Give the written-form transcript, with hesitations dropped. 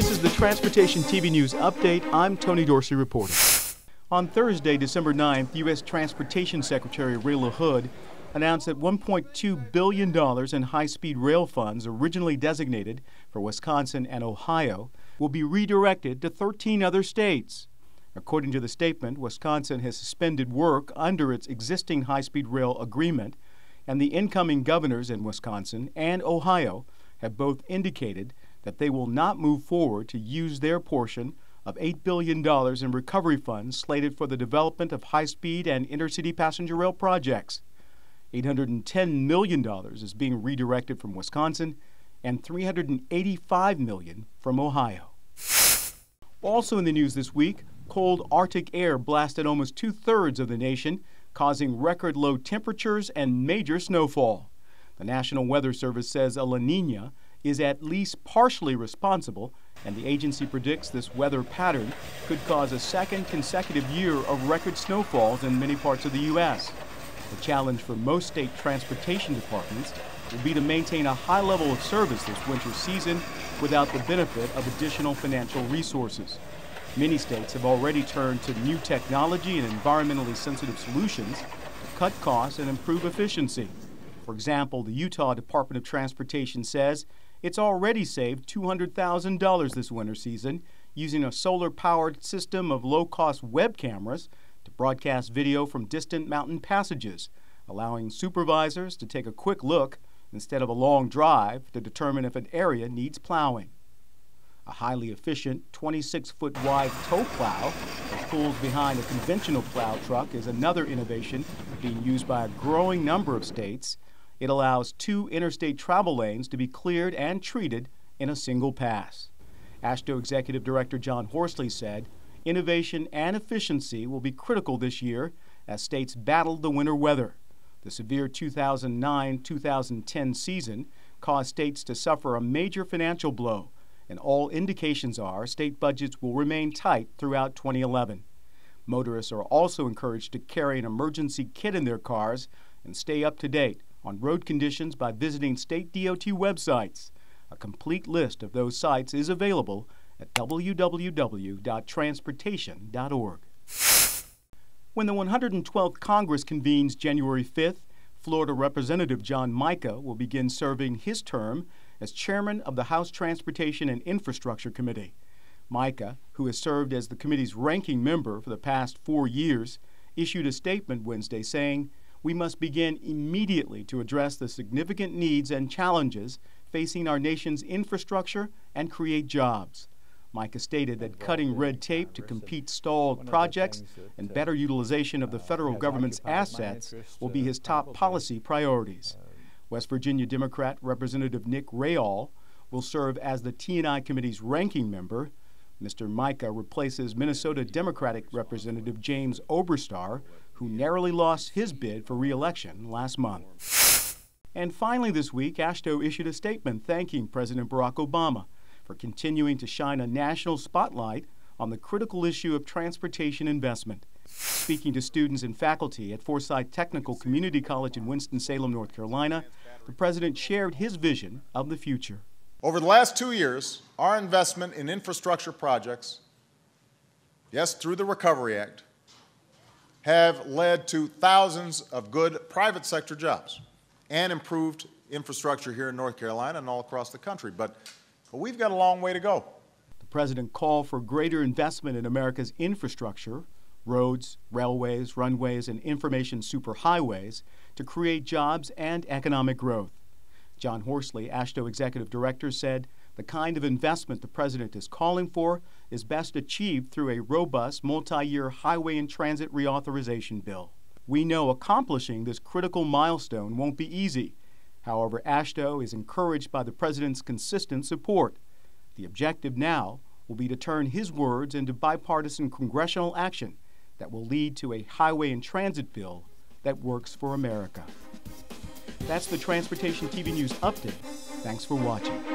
This is the Transportation TV News Update. I'm Tony Dorsey reporting. On Thursday, December 9th, U.S. Transportation Secretary Ray LaHood announced that $1.2 billion in high-speed rail funds originally designated for Wisconsin and Ohio will be redirected to 13 other states. According to the statement, Wisconsin has suspended work under its existing high-speed rail agreement, and the incoming governors in Wisconsin and Ohio have both indicated that they will not move forward to use their portion of $8 billion in recovery funds slated for the development of high-speed and intercity passenger rail projects. $810 million is being redirected from Wisconsin and $385 million from Ohio. Also in the news this week, cold Arctic air blasted almost two-thirds of the nation, causing record low temperatures and major snowfall. The National Weather Service says a La Niña is at least partially responsible, and the agency predicts this weather pattern could cause a second consecutive year of record snowfalls in many parts of the U.S. The challenge for most state transportation departments will be to maintain a high level of service this winter season without the benefit of additional financial resources. Many states have already turned to new technology and environmentally sensitive solutions to cut costs and improve efficiency. For example, the Utah Department of Transportation says it's already saved $200,000 this winter season using a solar-powered system of low-cost web cameras to broadcast video from distant mountain passages, allowing supervisors to take a quick look instead of a long drive to determine if an area needs plowing. A highly efficient 26-foot wide tow plow that pulls behind a conventional plow truck is another innovation being used by a growing number of states. It allows two interstate travel lanes to be cleared and treated in a single pass. AASHTO Executive Director John Horsley said innovation and efficiency will be critical this year as states battle the winter weather. The severe 2009-2010 season caused states to suffer a major financial blow, and all indications are state budgets will remain tight throughout 2011. Motorists are also encouraged to carry an emergency kit in their cars and stay up to date on road conditions by visiting state DOT websites. A complete list of those sites is available at www.transportation.org. When the 112th Congress convenes January 5th, Florida Representative John Mica will begin serving his term as chairman of the House Transportation and Infrastructure Committee. Mica, who has served as the committee's ranking member for the past 4 years, issued a statement Wednesday saying, "We must begin immediately to address the significant needs and challenges facing our nation's infrastructure and create jobs." Mica stated that cutting red tape to compete stalled projects and better utilization of the federal government's assets will be his top policy priorities. West Virginia Democrat Representative Nick Rayall will serve as the T&I Committee's ranking member. Mr. Mica replaces Minnesota Democratic Representative James Oberstar, who narrowly lost his bid for re-election last month. And finally this week, AASHTO issued a statement thanking President Barack Obama for continuing to shine a national spotlight on the critical issue of transportation investment. Speaking to students and faculty at Forsyth Technical Community College in Winston-Salem, North Carolina, the president shared his vision of the future. Over the last 2 years, our investment in infrastructure projects, yes, through the Recovery Act, have led to thousands of good private sector jobs and improved infrastructure here in North Carolina and all across the country. But we've got a long way to go. The president called for greater investment in America's infrastructure, roads, railways, runways, and information superhighways to create jobs and economic growth. John Horsley, AASHTO Executive Director, said the kind of investment the president is calling for is best achieved through a robust multi-year highway and transit reauthorization bill. We know accomplishing this critical milestone won't be easy. However, AASHTO is encouraged by the president's consistent support. The objective now will be to turn his words into bipartisan congressional action that will lead to a highway and transit bill that works for America. That's the Transportation TV News Update. Thanks for watching.